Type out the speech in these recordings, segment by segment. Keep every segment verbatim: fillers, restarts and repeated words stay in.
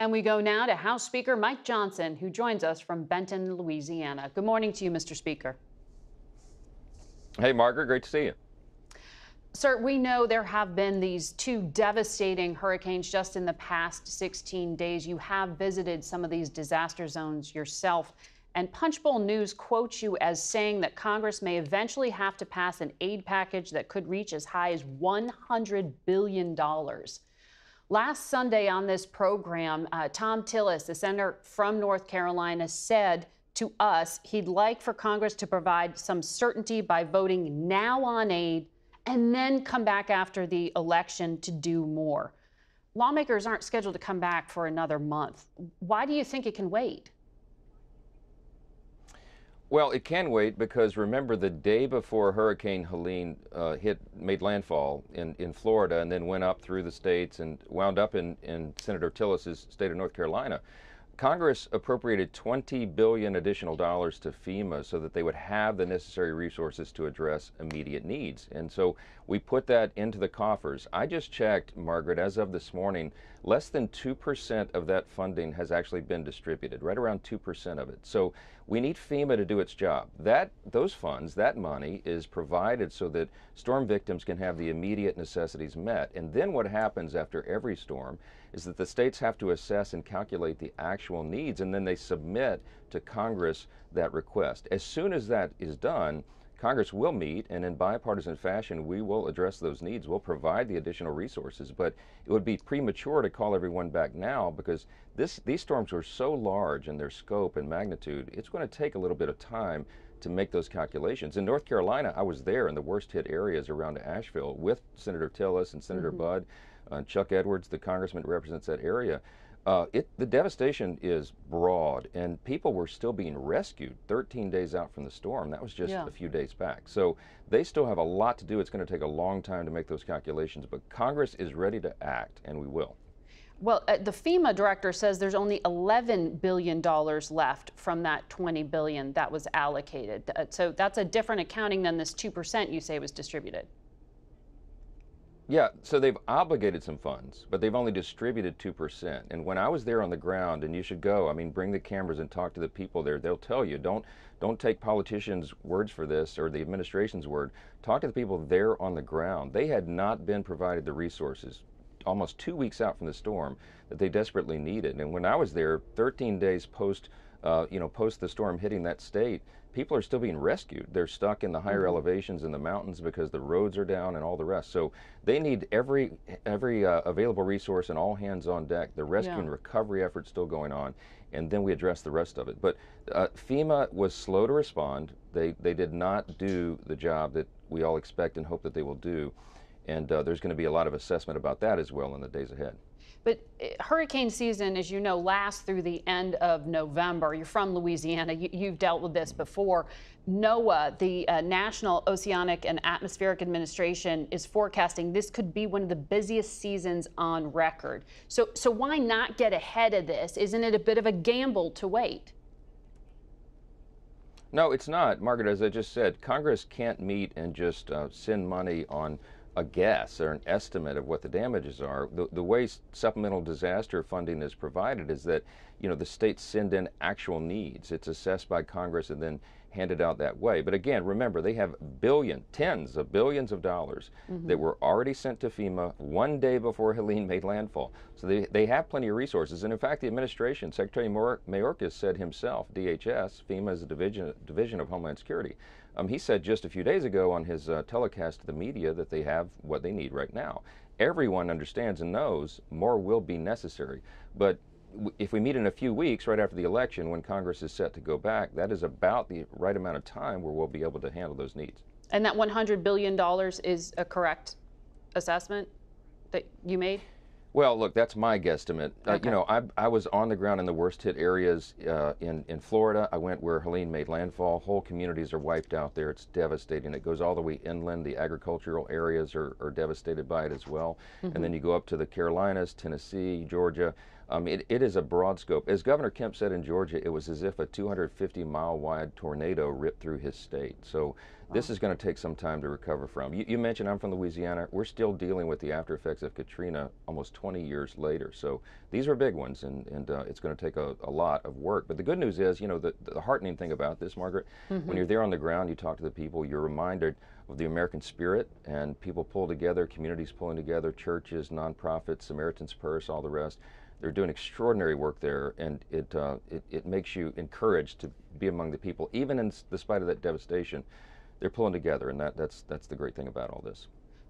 And we go now to House Speaker Mike Johnson, who joins us from Benton, Louisiana. Good morning to you, Mister Speaker. Hey, Margaret, great to see you. Sir, we know there have been these two devastating hurricanes just in the past sixteen days. You have visited some of these disaster zones yourself. And Punchbowl News quotes you as saying that Congress may eventually have to pass an aid package that could reach as high as one hundred billion dollars. Last Sunday on this program, uh, Thom Tillis, the senator from North Carolina, said to us he'd like for Congress to provide some certainty by voting now on aid and then come back after the election to do more. Lawmakers aren't scheduled to come back for another month. Why do you think it can wait? Well, it can wait because, remember, the day before Hurricane Helene uh, hit, made landfall in, in Florida and then went up through the states and wound up in, in Senator Tillis's state of North Carolina, Congress appropriated twenty billion dollars additional dollars to FEMA so that they would have the necessary resources to address immediate needs. And so we put that into the coffers. I just checked, Margaret, as of this morning, less than two percent of that funding has actually been distributed, right around two percent of it. So we need FEMA to do its job. That, those funds, that money is provided so that storm victims can have the immediate necessities met. And then what happens after every storm is that the states have to assess and calculate the actual needs, and then they submit to Congress that request. As soon as that is done, Congress will meet, and in bipartisan fashion, we will address those needs. We'll provide the additional resources, but it would be premature to call everyone back now because this, these storms were so large in their scope and magnitude, it's going to take a little bit of time to make those calculations. In North Carolina, I was there in the worst hit areas around Asheville with Senator Tillis and Senator mm-hmm. Budd, uh, Chuck Edwards, the congressman who represents that area. Uh, it, the devastation is broad, and people were still being rescued thirteen days out from the storm. That was just yeah. a few days back. So they still have a lot to do. It's going to take a long time to make those calculations, but Congress is ready to act, and we will. Well, uh, the FEMA director says there's only eleven billion dollars left from that twenty billion dollars that was allocated. Uh, so that's a different accounting than this two percent you say was distributed. Yeah, so they've obligated some funds, but they've only distributed two percent. And when I was there on the ground, and you should go, I mean, bring the cameras and talk to the people there. They'll tell you, don't don't take politicians' words for this or the administration's word. Talk to the people there on the ground. They had not been provided the resources almost two weeks out from the storm that they desperately needed. And when I was there, thirteen days post, uh, you know, post the storm hitting that state, people are still being rescued. They're stuck in the higher mm-hmm. elevations in the mountains because the roads are down and all the rest. So they need every every uh, available resource and all hands on deck. The rescue yeah. and recovery effort's still going on, and then we address the rest of it. But uh, FEMA was slow to respond. They, they did not do the job that we all expect and hope that they will do. And uh, there's going to be a lot of assessment about that as well in the days ahead. But hurricane season, as you know, lasts through the end of November. You're from Louisiana. You, you've dealt with this before. NOAA, the uh, National Oceanic and Atmospheric Administration, is forecasting this could be one of the busiest seasons on record. So, so why not get ahead of this? Isn't it a bit of a gamble to wait? No, it's not, Margaret. As I just said, Congress can't meet and just uh, send money on a guess or an estimate of what the damages are. The, the way supplemental disaster funding is provided is that, you know, the states send in actual needs. It's assessed by Congress and then handed out that way. But again, remember, they have billion, tens of billions of dollars mm-hmm. that were already sent to FEMA one day before Helene made landfall. So they, they have plenty of resources. And in fact, the administration, Secretary Mayorkas said himself, D H S, FEMA is a division, division of Homeland Security. Um, he said just a few days ago on his uh, telecast to the media that they have what they need right now. Everyone understands and knows more will be necessary. But w if we meet in a few weeks, right after the election, when Congress is set to go back, that is about the right amount of time where we'll be able to handle those needs. And that one hundred billion dollars is a correct assessment that you made? Well, look, that's my guesstimate. Okay. Uh, you know, I, I was on the ground in the worst hit areas uh, in, in Florida. I went where Helene made landfall. Whole communities are wiped out there. It's devastating. It goes all the way inland. The agricultural areas are, are devastated by it as well. Mm-hmm. And then you go up to the Carolinas, Tennessee, Georgia. Um, it, it is a broad scope. As Governor Kemp said in Georgia, it was as if a two hundred fifty mile wide tornado ripped through his state. So wow. This is going to take some time to recover from. You, you mentioned I'm from Louisiana. We're still dealing with the after effects of Katrina almost twenty years later. So these are big ones, and, and uh, it's going to take a, a lot of work. But the good news is, you know, the, the heartening thing about this, Margaret, mm-hmm. when you're there on the ground, you talk to the people, you're reminded of the American spirit, and people pull together, communities pulling together, churches, nonprofits, Samaritan's Purse, all the rest. They're doing extraordinary work there, and it, uh, it it makes you encouraged to be among the people, even in despite of that devastation. They're pulling together, and that that's that's the great thing about all this.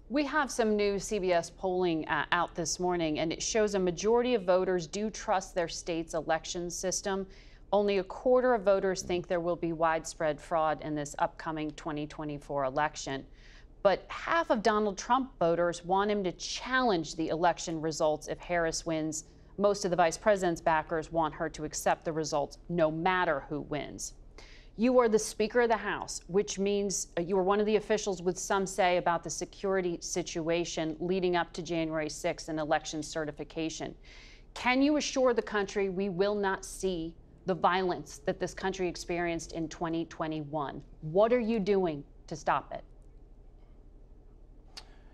We have some new C B S polling uh, out this morning, and it shows a majority of voters do trust their state's election system. Only a quarter of voters think there will be widespread fraud in this upcoming twenty twenty-four election. But half of Donald Trump voters want him to challenge the election results if Harris wins. Most of the vice president's backers want her to accept the results no matter who wins. You are the Speaker of the House, which means you are one of the officials with some say about the security situation leading up to January sixth and election certification. Can you assure the country we will not see the violence that this country experienced in twenty twenty-one? What are you doing to stop it?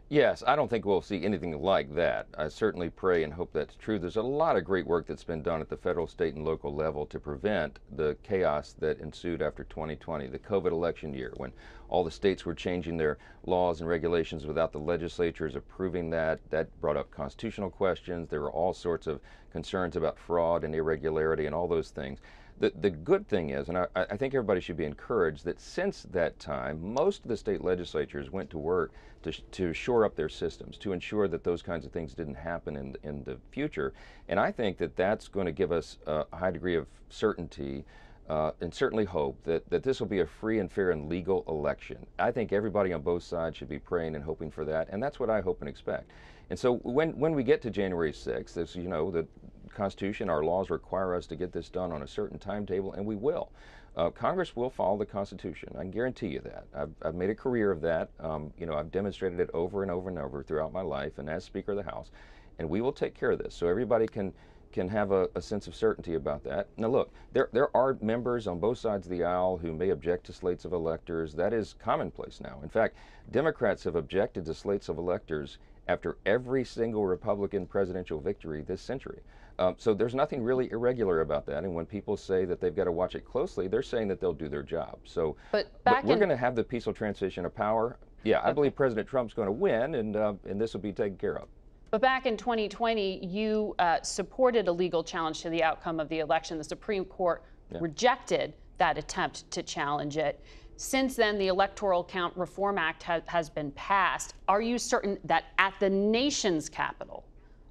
Yes, I don't think we'll see anything like that. I certainly pray and hope that's true. There's a lot of great work that's been done at the federal, state, and local level to prevent the chaos that ensued after twenty twenty, the COVID election year, when all the states were changing their laws and regulations without the legislatures approving that. That brought up constitutional questions. There were all sorts of concerns about fraud and irregularity and all those things. The, the good thing is, and I, I think everybody should be encouraged, that since that time, most of the state legislatures went to work to, to shore up their systems, to ensure that those kinds of things didn't happen in, in the future. And I think that that's going to give us a high degree of certainty uh, and certainly hope that, that this will be a free and fair and legal election. I think everybody on both sides should be praying and hoping for that, and that's what I hope and expect. And so when, when we get to January sixth, as you know, the Constitution, our laws require us to get this done on a certain timetable, and we will. Uh, Congress will follow the Constitution. I can guarantee you that. I've, I've made a career of that. Um, you know, I've demonstrated it over and over and over throughout my life, and as Speaker of the House, and we will take care of this so everybody can can have a, a sense of certainty about that. Now look, there there are members on both sides of the aisle who may object to slates of electors. That is commonplace now. In fact, Democrats have objected to slates of electors after every single Republican presidential victory this century. Um, so there's nothing really irregular about that. And when people say that they've got to watch it closely, they're saying that they'll do their job. So but back we're going to have the peaceful transition of power. Yeah, okay. I believe President Trump's going to win, and, uh, and this will be taken care of. But back in twenty twenty, you uh, supported a legal challenge to the outcome of the election. The Supreme Court yeah. rejected that attempt to challenge it. Since then, the Electoral Count Reform Act ha has been passed. Are you certain that at the nation's capital,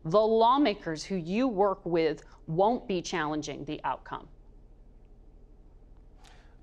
the lawmakers who you work with won't be challenging the outcome?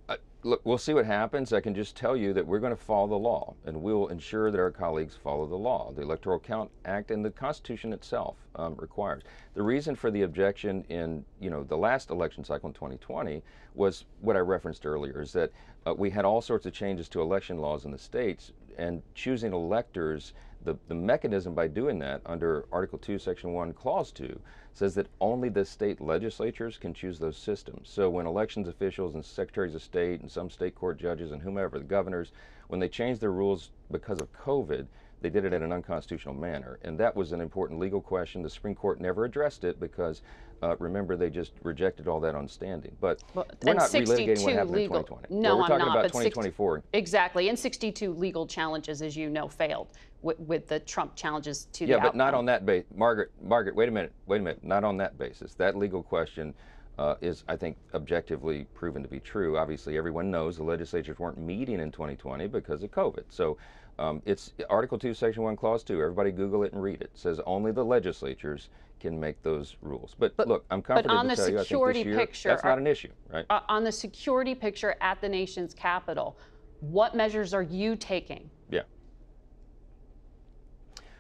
Uh, look, we'll see what happens. I can just tell you that we're going to follow the law, and we'll ensure that our colleagues follow the law. The Electoral Count Act and the Constitution itself um, requires. The reason for the objection in, you know, the last election cycle in twenty twenty was what I referenced earlier, is that Uh, we had all sorts of changes to election laws in the states, and choosing electors, the, the mechanism by doing that under Article two, Section one, Clause two, says that only the state legislatures can choose those systems. So when elections officials and secretaries of state and some state court judges and whomever, the governors, when they changed their rules because of COVID, they did it in an unconstitutional manner, and that was an important legal question. The Supreme Court never addressed it because, uh, remember, they just rejected all that on standing. But well, we're not relitigating what happened legal. in twenty twenty. No, well, we're I'm talking not, about twenty twenty-four. Exactly, and sixty-two legal challenges, as you know, failed with, with the Trump challenges to yeah, the Yeah, but outcome. Not on that basis. Margaret, Margaret, wait a minute, wait a minute, not on that basis. That legal question uh, is, I think, objectively proven to be true. Obviously, everyone knows the legislatures weren't meeting in twenty twenty because of COVID. So. Um, it's Article two, Section one, Clause two. Everybody Google it and read it. It says only the legislatures can make those rules. But, but look, I'm confident on to the tell security you, I think this year, picture, that's not an issue, right? Uh, on the security picture at the nation's capital, what measures are you taking? Yeah.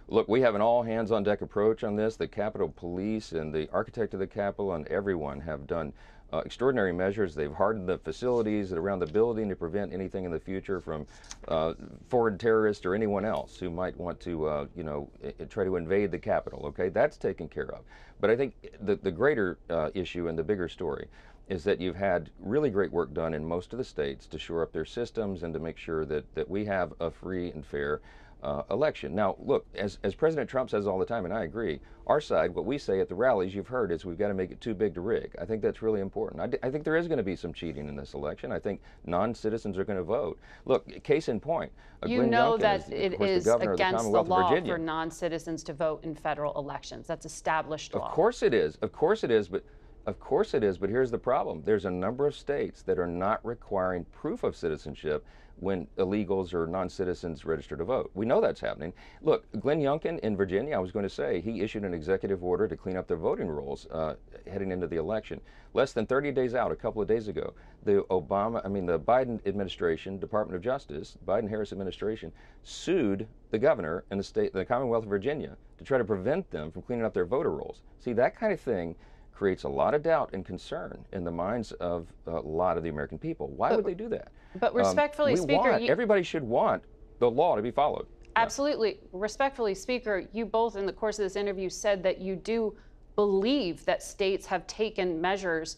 Look, we have an all-hands-on-deck approach on this. The Capitol Police and the architect of the Capitol and everyone have done uh, extraordinary measures. They've hardened the facilities around the building to prevent anything in the future from uh, foreign terrorists or anyone else who might want to, uh, you know, try to invade the Capitol, okay? That's taken care of. But I think the, the greater uh, issue and the bigger story is that you've had really great work done in most of the states to shore up their systems and to make sure that, that we have a free and fair Uh, election. Now, look, as, as President Trump says all the time, and I agree, our side, what we say at the rallies you've heard is we've got to make it too big to rig. I think that's really important. I, d I think there is going to be some cheating in this election. I think non-citizens are going to vote. Look, case in point, uh, you Glenn know Youngkin that is, it is the against the, the law for non-citizens to vote in federal elections. That's established law. Of course it is. Of course it is. But Of course it is, but here's the problem. There's a number of states that are not requiring proof of citizenship when illegals or non-citizens register to vote. We know that's happening. Look, Glenn Youngkin in Virginia, I was going to say, he issued an executive order to clean up their voting rolls uh, heading into the election. Less than thirty days out, a couple of days ago, the Obama, I mean the Biden administration, Department of Justice, Biden-Harris administration, sued the governor and the state, the Commonwealth of Virginia, to try to prevent them from cleaning up their voter rolls. See, that kind of thing creates a lot of doubt and concern in the minds of a lot of the American people. Why but, would they do that? But respectfully, um, Speaker, want, you, everybody should want the law to be followed. Absolutely. Yeah. Respectfully, Speaker, you both in the course of this interview said that you do believe that states have taken measures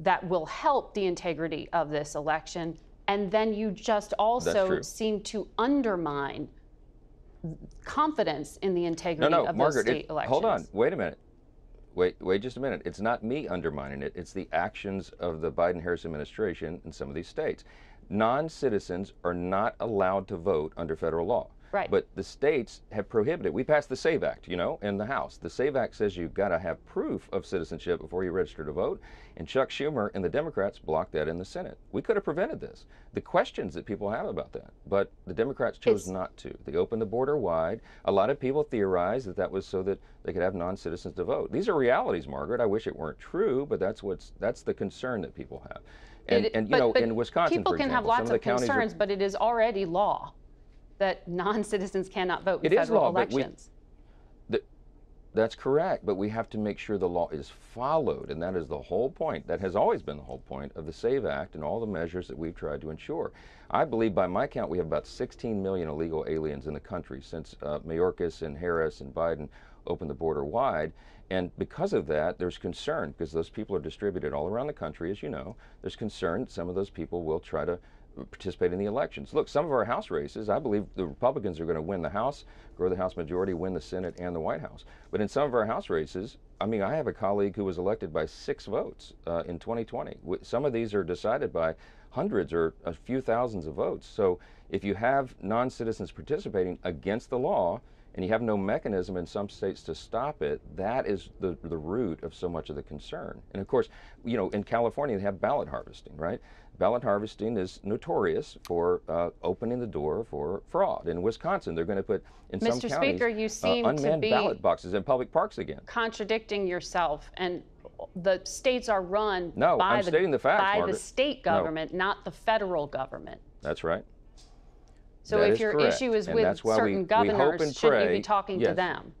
that will help the integrity of this election, and then you just also seem to undermine confidence in the integrity no, no, of Margaret, those state it, elections. Hold on, wait a minute. Wait, wait just a minute. It's not me undermining it. It's the actions of the Biden-Harris administration in some of these states. Non-citizens are not allowed to vote under federal law. Right. But the states have prohibited. We passed the SAVE Act, you know, in the House. The SAVE Act says you've got to have proof of citizenship before you register to vote. And Chuck Schumer and the Democrats blocked that in the Senate. We could have prevented this. The questions that people have about that, but the Democrats chose it's, not to. They opened the border wide. A lot of people theorized that that was so that they could have non-citizens to vote. These are realities, Margaret. I wish it weren't true, but that's what's that's the concern that people have. And, it, and you but, know, but in Wisconsin, people for can example, have lots of, of concerns, are, but it is already law that non-citizens cannot vote in it federal is law, elections. We, the, that's correct, but we have to make sure the law is followed, and that is the whole point. That has always been the whole point of the SAVE Act and all the measures that we've tried to ensure. I believe, by my count, we have about sixteen million illegal aliens in the country since uh, Mayorkas and Harris and Biden opened the border wide. And because of that, there's concern, because those people are distributed all around the country, as you know. There's concern some of those people will try to participate in the elections. Look, some of our House races, I believe the Republicans are going to win the House, grow the House majority, win the Senate and the White House. But in some of our House races, I mean, I have a colleague who was elected by six votes uh, in twenty twenty. Some of these are decided by hundreds or a few thousands of votes. So if you have non-citizens participating against the law, and you have no mechanism in some states to stop it, that is the, the root of so much of the concern. And of course, you know, in California, they have ballot harvesting, right? Ballot harvesting is notorious for uh, opening the door for fraud. In Wisconsin, they're going to put in Mister some Speaker, counties you seem uh, unmanned to be ballot boxes in public parks again. Contradicting yourself, and the states are run no, by, I'm the, stating the, facts, by Margaret. the state government, no. not the federal government. That's right. So that if is your correct. issue is and with certain we, governors, we should pray, you be talking yes. to them?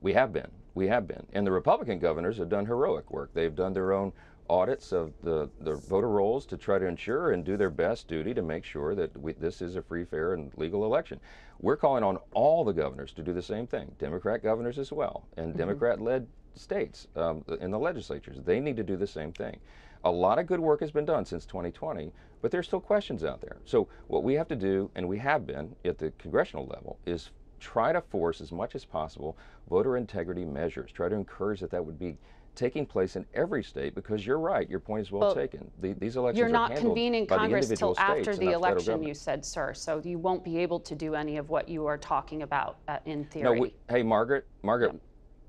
We have been. We have been. And the Republican governors have done heroic work. They've done their own audits of the, the voter rolls to try to ensure and do their best duty to make sure that we, this is a free, fair, and legal election. We're calling on all the governors to do the same thing, Democrat governors as well, and mm-hmm. Democrat-led states um, in the legislatures. They need to do the same thing. A lot of good work has been done since twenty twenty, but there's still questions out there. So what we have to do, and we have been at the congressional level, is try to force as much as possible voter integrity measures, try to encourage that that would be taking place in every state, because you're right, your point is well but taken. The, these elections You're not are handled convening by Congress the till after the election, you said, sir, so you won't be able to do any of what you are talking about uh, in theory. No, we, hey, Margaret, Margaret. Yeah.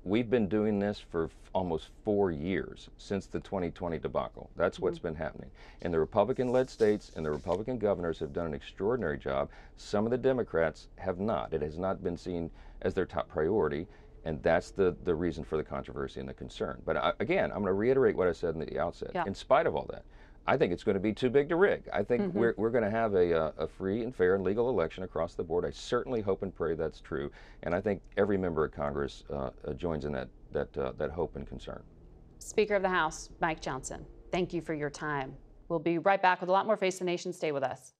We've been doing this for almost four years since the twenty twenty debacle. That's what's mm-hmm. been happening. And the Republican-led states and the Republican governors have done an extraordinary job. Some of the Democrats have not. It has not been seen as their top priority, and that's the, the reason for the controversy and the concern. But I, again, I'm going to reiterate what I said in the outset. Yeah. In spite of all that, I think it's going to be too big to rig. I think mm-hmm. we're, we're going to have a, a free and fair and legal election across the board. I certainly hope and pray that's true. And I think every member of Congress uh, joins in that, that, uh, that hope and concern. Speaker of the House, Mike Johnson, thank you for your time. We'll be right back with a lot more Face the Nation. Stay with us.